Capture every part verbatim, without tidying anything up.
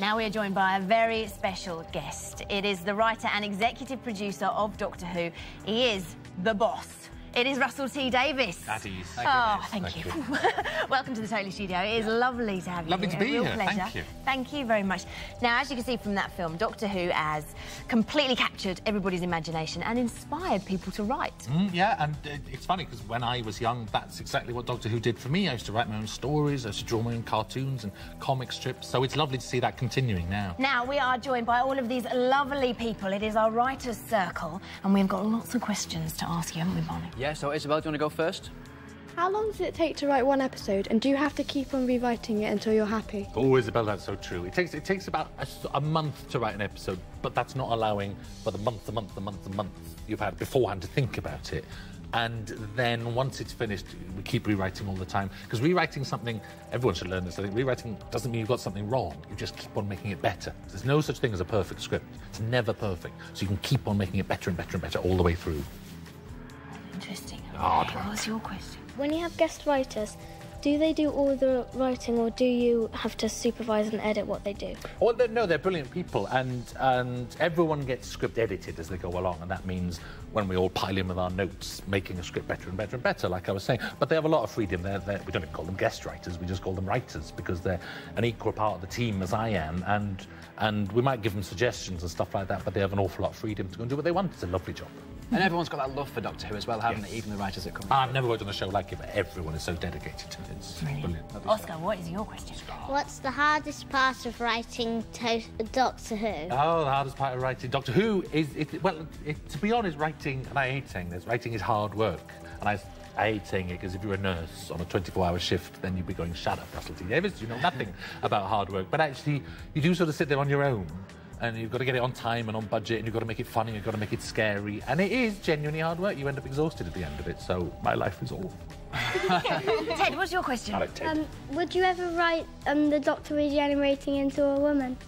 Now we are joined by a very special guest. It is the writer and executive producer of Doctor Who. He is the boss. It is Russell T Davies. That is. Oh, thank, thank you. you. Welcome to the Totally Studio. It is lovely to have you. Lovely to be here. A real pleasure. Thank you. Thank you very much. Now, as you can see from that film, Doctor Who has completely captured everybody's imagination and inspired people to write. Mm, yeah, and it's funny because when I was young, that's exactly what Doctor Who did for me. I used to write my own stories, I used to draw my own cartoons and comic strips. So it's lovely to see that continuing now. Now we are joined by all of these lovely people. It is our writers' circle, and we've got lots of questions to ask you, haven't we, Bonnie? Yeah, so Isabel, do you want to go first? How long does it take to write one episode, and do you have to keep on rewriting it until you're happy? Oh, Isabel, that's so true. It takes it takes about a, a month to write an episode, but that's not allowing for the month, the month, the month, the month you've had beforehand to think about it. And then once it's finished, we keep rewriting all the time. Because rewriting something, everyone should learn this, I think, rewriting doesn't mean you've got something wrong. You just keep on making it better. There's no such thing as a perfect script. It's never perfect. So you can keep on making it better and better and better all the way through. Interesting. Okay, what was your question? When you have guest writers, do they do all the writing, or do you have to supervise and edit what they do? Well, they're, no, they're brilliant people, and and everyone gets script edited as they go along, and that means when we all pile in with our notes, making a script better and better and better, like I was saying. But they have a lot of freedom. They're, they're, we don't even call them guest writers, we just call them writers, because they're an equal part of the team as I am, and, and we might give them suggestions and stuff like that, but they have an awful lot of freedom to go and do what they want. It's a lovely job. And everyone's got that love for Doctor Who as well, haven't yes. they? Even the writers that come in. I've never worked on a show like it, but everyone is so dedicated to it. It's really brilliant. Oscar, what is your question? What's the hardest part of writing to Doctor Who? Oh, the hardest part of writing Doctor Who is, it, well, it, to be honest, writing, and I hate saying this, writing is hard work. And I, I hate saying it because if you're a nurse on a twenty-four hour shift, then you'd be going, shut up, Russell T Davies, you know nothing about hard work. But actually, you do sort of sit there on your own. And you've got to get it on time and on budget, and you've got to make it funny, you've got to make it scary, and it is genuinely hard work. You end up exhausted at the end of it, so my life is awful. Ted, what's your question? Hello, Ted. Um, would you ever write um, the Doctor regenerating into a woman?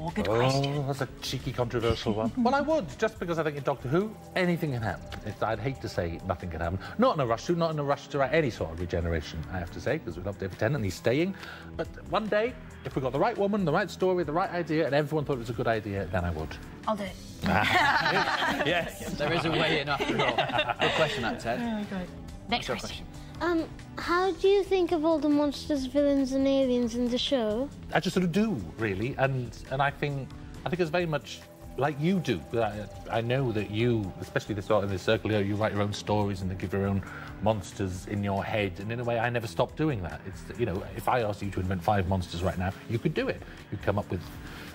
Oh, good oh, question. That's a cheeky, controversial one. Well, I would, just because I think in Doctor Who, anything can happen. It's, I'd hate to say nothing can happen. Not in a rush to, not in a rush to write any sort of regeneration, I have to say, because we love David Tennant and he's staying. But one day, if we got the right woman, the right story, the right idea, and everyone thought it was a good idea, then I would. I'll do it. Yes. There is a way in after all. Good question, that, Ted. Oh, great. Next question. question. Um, how do you think of all the monsters, villains and aliens in the show? I just sort of do, really, and and I think I think it's very much like you do. I, I know that you, especially this in this circle here, you write your own stories and they give your own monsters in your head, and in a way I never stop doing that. It's, you know, if I asked you to invent five monsters right now, you could do it. You'd come up with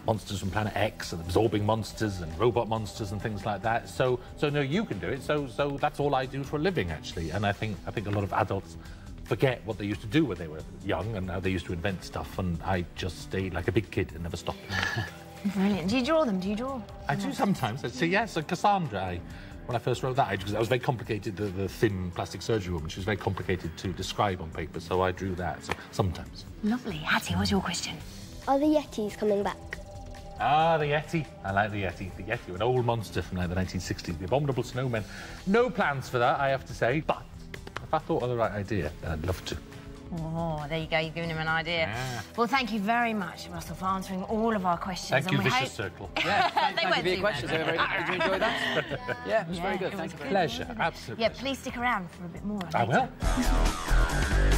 monsters from Planet X and absorbing monsters and robot monsters and things like that. So, so no, you can do it. So, so that's all I do for a living, actually. And I think, I think a lot of adults forget what they used to do when they were young and how they used to invent stuff. And I just stayed like a big kid and never stopped. Brilliant. Do you draw them? Do you draw? I do sometimes. So yes, yeah, Cassandra. I, when I first wrote that, because that was very complicated. The, the thin plastic surgery woman. She was very complicated to describe on paper. So I drew that. So sometimes. Lovely. Hattie, what's your question? Are the Yetis coming back? Ah, the Yeti. I like the Yeti. The Yeti, an old monster from like the nineteen sixties. The abominable snowmen. No plans for that, I have to say. But if I thought of the right idea, then I'd love to. Oh, there you go. You've given him an idea. Yeah. Well, thank you very much, Russell, for answering all of our questions. Thank and you, we Vicious hope... Circle. Yeah, thank, they thank you for your questions. Did you enjoy that? Yeah, yeah it was yeah, very good. It was thank you. Pleasure, absolutely. Yeah, please stick around for a bit more. I, I will.